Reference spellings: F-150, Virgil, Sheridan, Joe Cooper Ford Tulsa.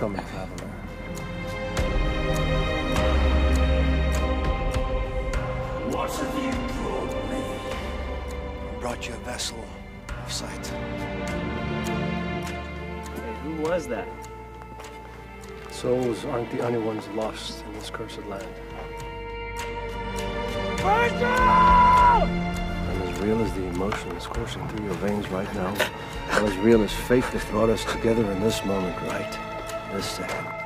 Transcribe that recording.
Welcome, traveler. What have you brought me? I brought you a vessel of sight. Hey, who was that? Souls aren't the only ones lost in this cursed land. Virgil! I'm as real as the emotions coursing through your veins right now. I'm as real as fate that brought us together in this moment, right? This second.